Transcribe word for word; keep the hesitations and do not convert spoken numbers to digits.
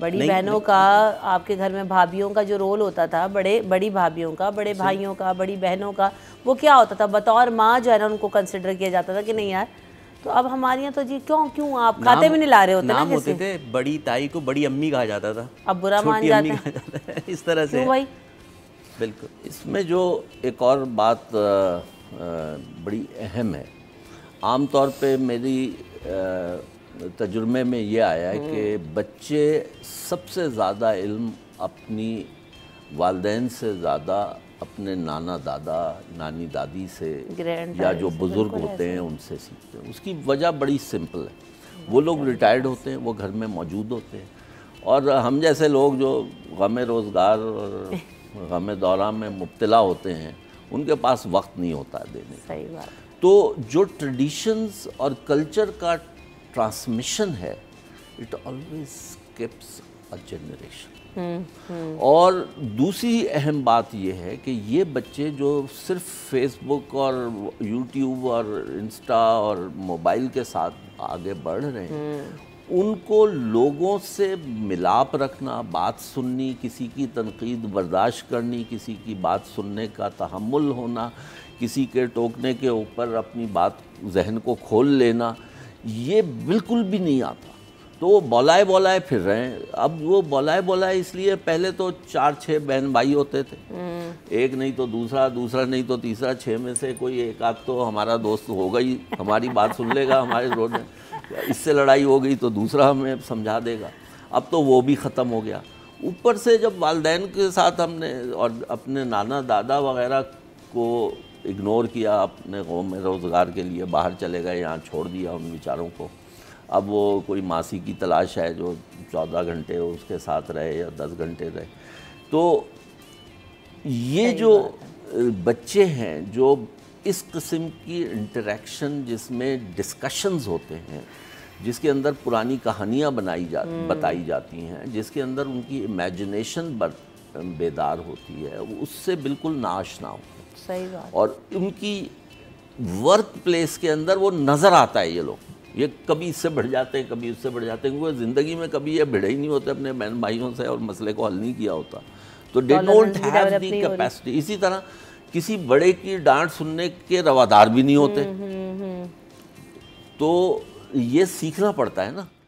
बड़ी बहनों का, आपके घर में भाभियों का जो रोल होता था, बड़े बड़ी भाभियों का, बड़े भाइयों का, बड़ी बहनों का, वो क्या होता था? बतौर माँ जो है ना उनको कंसिडर किया जाता था कि नहीं यार। तो अब हमारे यहाँ तो जी क्यों क्यों आप खाते भी नहीं ला रहे होते नाम ना होते थे। बड़ी ताई को बड़ी अम्मी कहा जाता था, अब बुरा मान जाता है इस तरह से भाई। बिल्कुल। इसमें जो एक और बात बड़ी अहम है, आमतौर पे मेरी तजुर्मे में ये आया है कि बच्चे सबसे ज़्यादा इल्म अपनी वालदैन से ज़्यादा अपने नाना दादा नानी दादी से या जो बुज़ुर्ग होते हैं उनसे सीखते हैं। उसकी वजह बड़ी सिंपल है, वो लोग रिटायर्ड होते हैं, वो घर में मौजूद होते हैं, और हम जैसे लोग जो गमे रोज़गार और गमे दौरा में मुब्तला होते हैं उनके पास वक्त नहीं होता देने का। सही बात। तो जो ट्रेडिशंस और कल्चर का ट्रांसमिशन है, it always keeps a generation. और दूसरी अहम बात यह है कि ये बच्चे जो सिर्फ फेसबुक और यूट्यूब और इंस्टा और मोबाइल के साथ आगे बढ़ रहे हैं, उनको लोगों से मिलाप रखना, बात सुननी, किसी की तनकीद बर्दाश्त करनी, किसी की बात सुनने का तहम्मुल होना, किसी के टोकने के ऊपर अपनी बात जहन को खोल लेना, ये बिल्कुल भी नहीं आता। तो वो बोलाए बोलाए फिर रहे हैं। अब वो बोलाए बोलाए इसलिए, पहले तो चार छः बहन भाई होते थे, एक नहीं तो दूसरा, दूसरा नहीं तो तीसरा, छः में से कोई एक आध तो हमारा दोस्त होगा ही, हमारी बात सुन लेगा, हमारे रोड में इससे लड़ाई हो गई तो दूसरा हमें समझा देगा। अब तो वो भी ख़त्म हो गया। ऊपर से जब वालदैन के साथ हमने और अपने नाना दादा वगैरह को इग्नोर किया, अपने कौम में रोज़गार के लिए बाहर चले गए, यहाँ छोड़ दिया उन बेचारों को, अब वो कोई मासी की तलाश है जो चौदह घंटे उसके साथ रहे या दस घंटे रहे। तो ये जो बच्चे हैं जो इस किस्म की इंटरेक्शन जिसमें डिस्कशंस होते हैं, जिसके अंदर पुरानी कहानियाँ बनाई जा बताई जाती हैं, जिसके अंदर उनकी इमेजिनेशन बेदार होती है, उससे बिल्कुल नाश ना हो। सही बात। और उनकी वर्क प्लेस के अंदर वो नज़र आता है। ये लोग ये कभी इससे बढ़ जाते हैं, कभी उससे बढ़ जाते हैं, क्योंकि ज़िंदगी में कभी ये भिड़े ही नहीं होते अपने बहन भाइयों से और मसले को हल नहीं किया होता। तो they don't have the capacity. इसी तरह किसी बड़े की डांट सुनने के रवादार भी नहीं होते। तो ये सीखना पड़ता है ना।